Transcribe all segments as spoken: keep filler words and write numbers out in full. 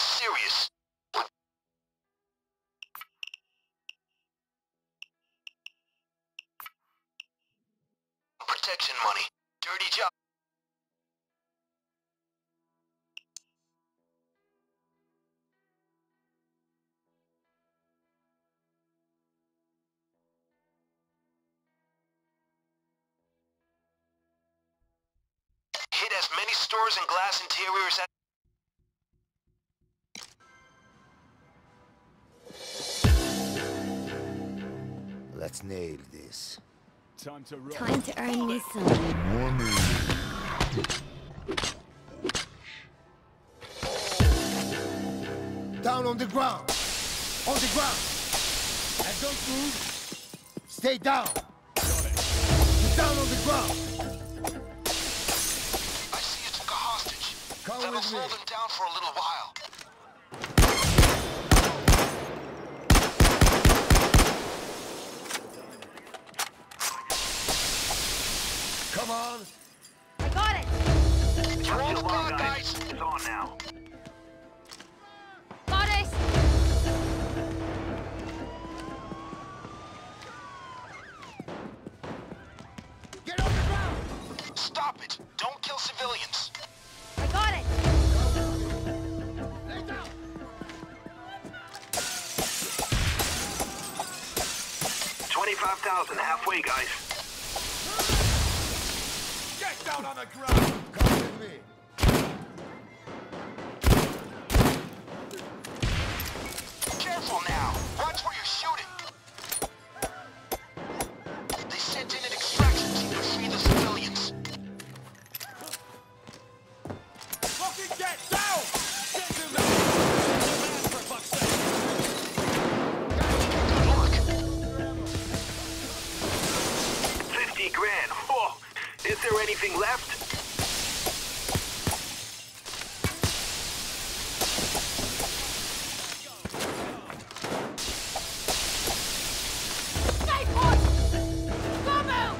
is serious. Protection money. Dirty job. Hit as many stores and glass interiors as... Let's nail this. Time to roll. Time to earn me some money. Down on the ground. On the ground. And don't move. Stay down. Down on the ground. I see you took a hostage. Come That'll slow them down for a little while. Come on! I got it! You're on the clock, guys! It's on now. Got it! Get on the ground! Stop it! Don't kill civilians! I got it! Lay down! twenty-five thousand, halfway, guys. Down on the ground! Come with me! Careful now! Watch where you're shooting! They sent in an extraction team to free the civilians! Fucking get down! Get him down! For fuck's sake! Good luck! fifty grand! Is there anything left? Stay put! Come out!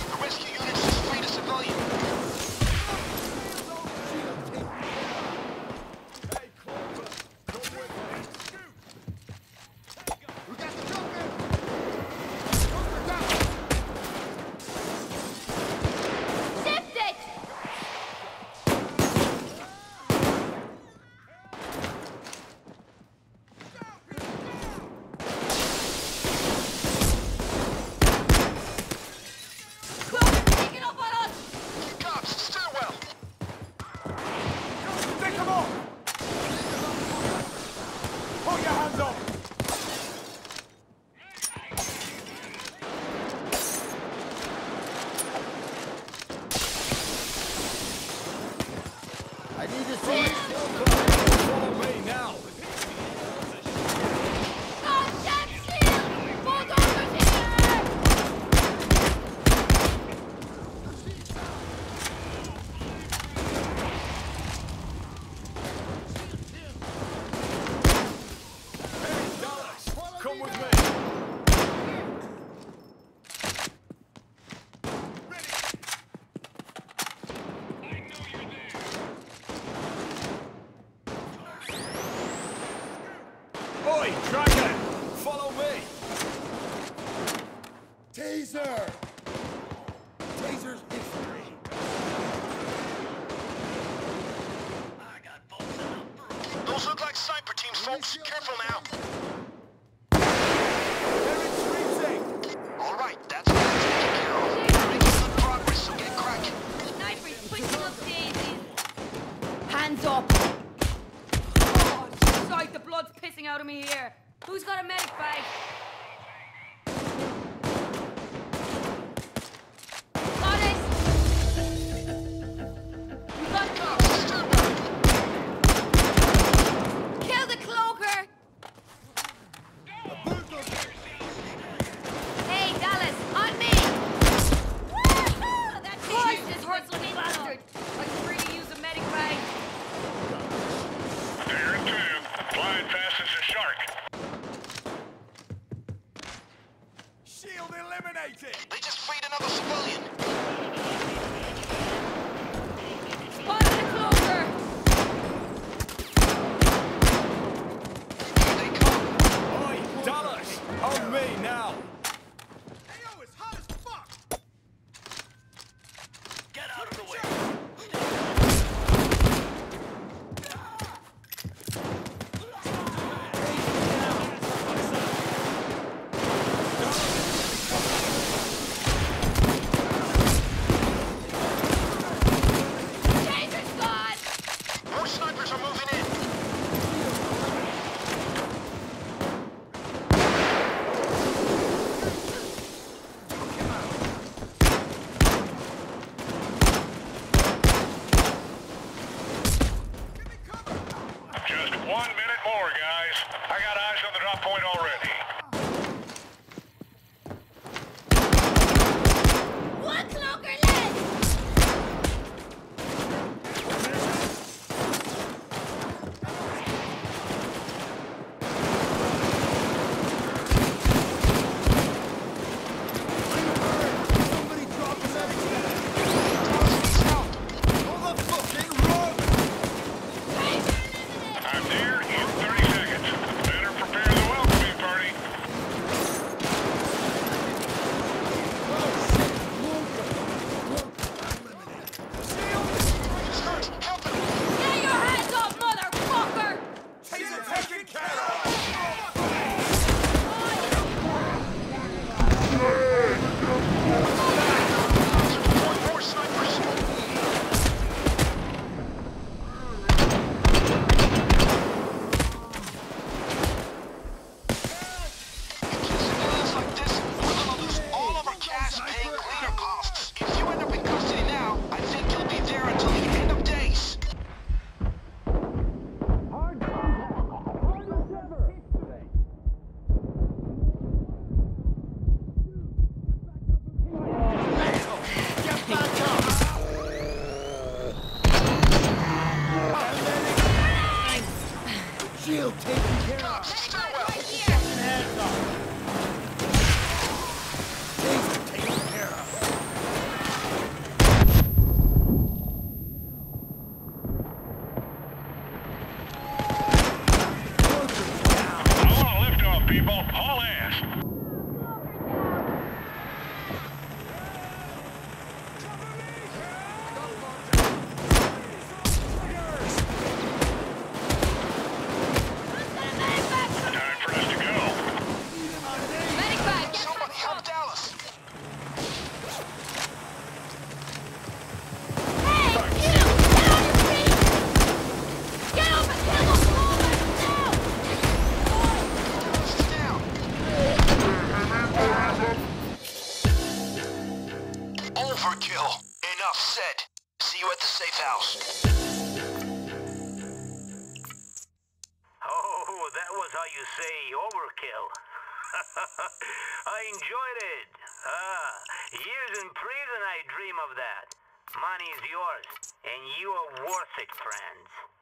The rescue unit is free to civilian. Taser! Taser's victory! I got bolts in the throat. Those look like sniper teams, folks. Careful now. They're retreating! Alright, that's what I'm taking care of. We're making good progress, so get cracking. Snipers, quick look, daisies. Hands up! Oh, it's like the blood's pissing out of me here. Who's got a medic bag? freed another civilian. Overkill. Enough said. See you at the safe house. Oh, that was how you say overkill. I enjoyed it. Ah, years in prison I dream of that. Money is yours, and you are worth it, friends.